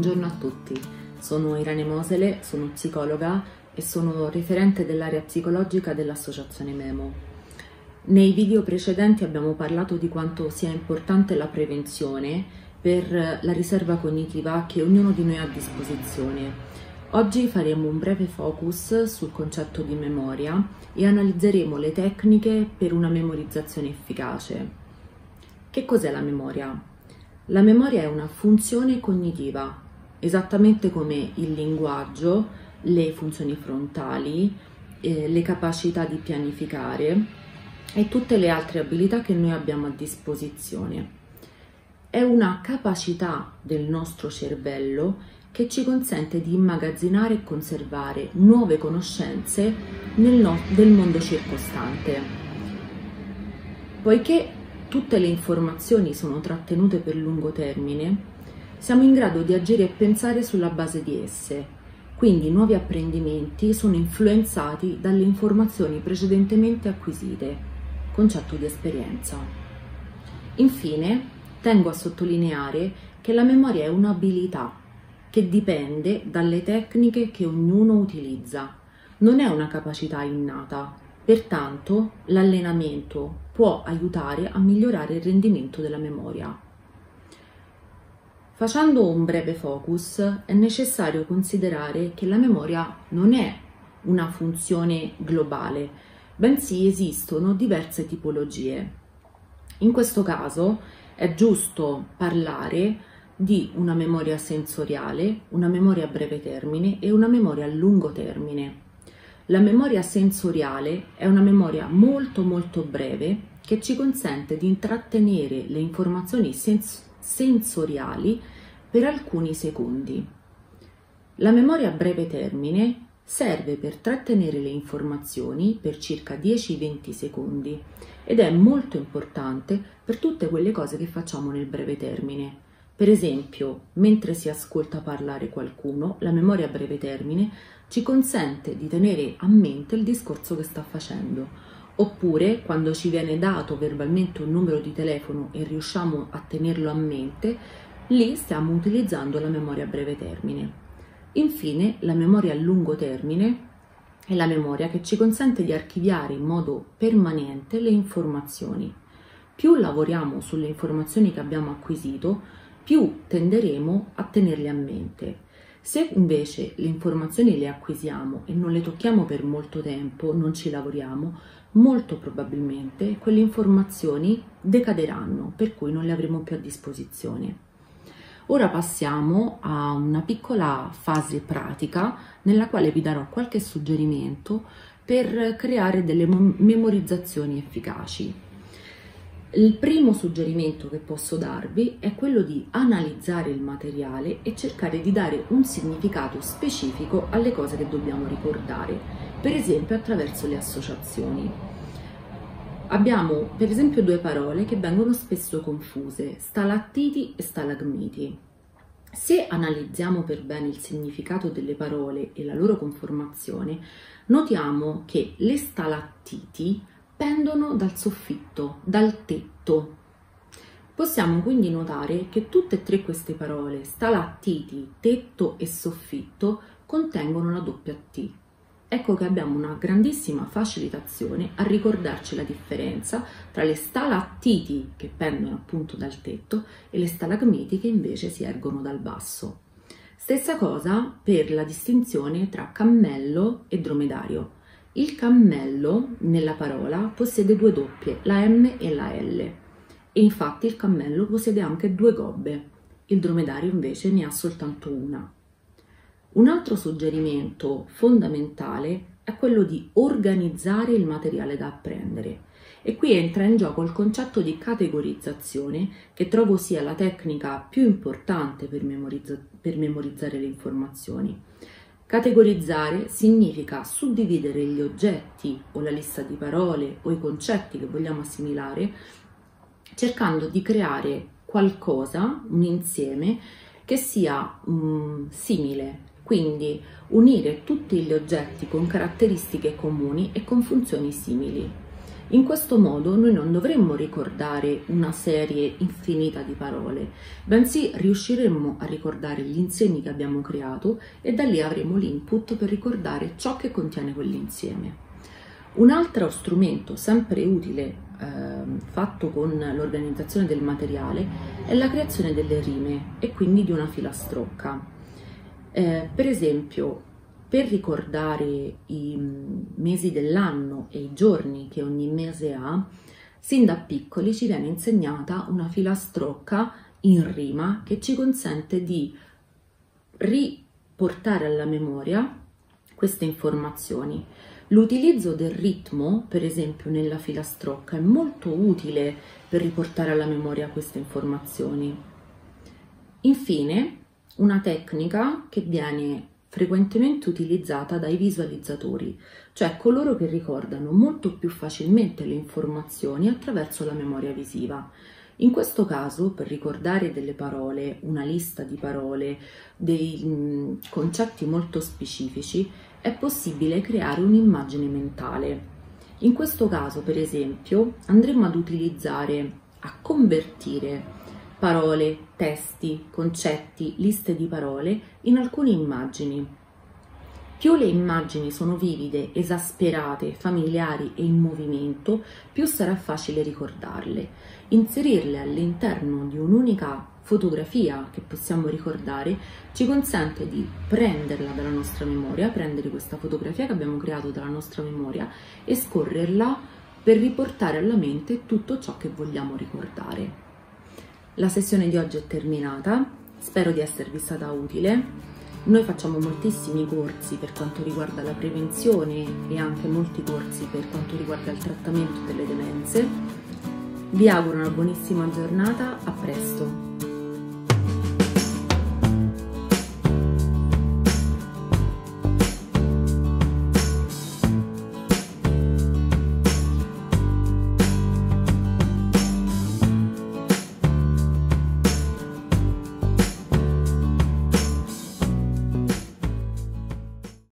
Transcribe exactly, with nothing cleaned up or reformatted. Buongiorno a tutti, sono Irene Mosele, sono psicologa e sono referente dell'area psicologica dell'Associazione Memo. Nei video precedenti abbiamo parlato di quanto sia importante la prevenzione per la riserva cognitiva che ognuno di noi ha a disposizione. Oggi faremo un breve focus sul concetto di memoria e analizzeremo le tecniche per una memorizzazione efficace. Che cos'è la memoria? La memoria è una funzione cognitiva, esattamente come il linguaggio, le funzioni frontali, eh, le capacità di pianificare e tutte le altre abilità che noi abbiamo a disposizione. È una capacità del nostro cervello che ci consente di immagazzinare e conservare nuove conoscenze nel no- del mondo circostante. Poiché tutte le informazioni sono trattenute per lungo termine, siamo in grado di agire e pensare sulla base di esse, quindi nuovi apprendimenti sono influenzati dalle informazioni precedentemente acquisite, concetto di esperienza. Infine, tengo a sottolineare che la memoria è un'abilità che dipende dalle tecniche che ognuno utilizza, non è una capacità innata. Pertanto, l'allenamento può aiutare a migliorare il rendimento della memoria. Facendo un breve focus, è necessario considerare che la memoria non è una funzione globale, bensì esistono diverse tipologie. In questo caso è giusto parlare di una memoria sensoriale, una memoria a breve termine e una memoria a lungo termine. La memoria sensoriale è una memoria molto molto breve che ci consente di intrattenere le informazioni sens- sensoriali per alcuni secondi. La memoria a breve termine serve per trattenere le informazioni per circa dieci venti secondi ed è molto importante per tutte quelle cose che facciamo nel breve termine. Per esempio, mentre si ascolta parlare qualcuno, la memoria a breve termine ci consente di tenere a mente il discorso che sta facendo. Oppure, quando ci viene dato verbalmente un numero di telefono e riusciamo a tenerlo a mente, lì stiamo utilizzando la memoria a breve termine. Infine, la memoria a lungo termine è la memoria che ci consente di archiviare in modo permanente le informazioni. Più lavoriamo sulle informazioni che abbiamo acquisito, più tenderemo a tenerle a mente. Se invece le informazioni le acquisiamo e non le tocchiamo per molto tempo, non ci lavoriamo, molto probabilmente quelle informazioni decaderanno, per cui non le avremo più a disposizione. Ora passiamo a una piccola fase pratica nella quale vi darò qualche suggerimento per creare delle memorizzazioni efficaci. Il primo suggerimento che posso darvi è quello di analizzare il materiale e cercare di dare un significato specifico alle cose che dobbiamo ricordare, per esempio attraverso le associazioni. Abbiamo per esempio due parole che vengono spesso confuse, stalattiti e stalagmiti. Se analizziamo per bene il significato delle parole e la loro conformazione, notiamo che le stalattiti pendono dal soffitto, dal tetto. Possiamo quindi notare che tutte e tre queste parole, stalattiti, tetto e soffitto, contengono la doppia T. Ecco che abbiamo una grandissima facilitazione a ricordarci la differenza tra le stalattiti, che pendono appunto dal tetto, e le stalagmiti, che invece si ergono dal basso. Stessa cosa per la distinzione tra cammello e dromedario. Il cammello, nella parola, possiede due doppie, la M e la L, e infatti il cammello possiede anche due gobbe, il dromedario invece ne ha soltanto una. Un altro suggerimento fondamentale è quello di organizzare il materiale da apprendere, e qui entra in gioco il concetto di categorizzazione, che trovo sia la tecnica più importante per, memorizza- per memorizzare le informazioni. Categorizzare significa suddividere gli oggetti o la lista di parole o i concetti che vogliamo assimilare, cercando di creare qualcosa, un insieme, che sia um, simile, quindi unire tutti gli oggetti con caratteristiche comuni e con funzioni simili. In questo modo noi non dovremmo ricordare una serie infinita di parole, bensì riusciremmo a ricordare gli insiemi che abbiamo creato e da lì avremo l'input per ricordare ciò che contiene quell'insieme. Un altro strumento sempre utile eh, fatto con l'organizzazione del materiale è la creazione delle rime e quindi di una filastrocca. Eh, per esempio, per ricordare i mesi dell'anno e i giorni che ogni mese ha, sin da piccoli ci viene insegnata una filastrocca in rima che ci consente di riportare alla memoria queste informazioni. L'utilizzo del ritmo, per esempio, nella filastrocca è molto utile per riportare alla memoria queste informazioni. Infine, una tecnica che viene frequentemente utilizzata dai visualizzatori, cioè coloro che ricordano molto più facilmente le informazioni attraverso la memoria visiva. In questo caso, per ricordare delle parole, una lista di parole, dei mh, concetti molto specifici, è possibile creare un'immagine mentale. In questo caso, per esempio, andremo ad utilizzare, a convertire parole, testi, concetti, liste di parole in alcune immagini. Più le immagini sono vivide, esasperate, familiari e in movimento, più sarà facile ricordarle. Inserirle all'interno di un'unica fotografia che possiamo ricordare ci consente di prenderla dalla nostra memoria, prendere questa fotografia che abbiamo creato dalla nostra memoria e scorrerla per riportare alla mente tutto ciò che vogliamo ricordare. La sessione di oggi è terminata, spero di esservi stata utile. Noi facciamo moltissimi corsi per quanto riguarda la prevenzione e anche molti corsi per quanto riguarda il trattamento delle demenze. Vi auguro una buonissima giornata, a presto!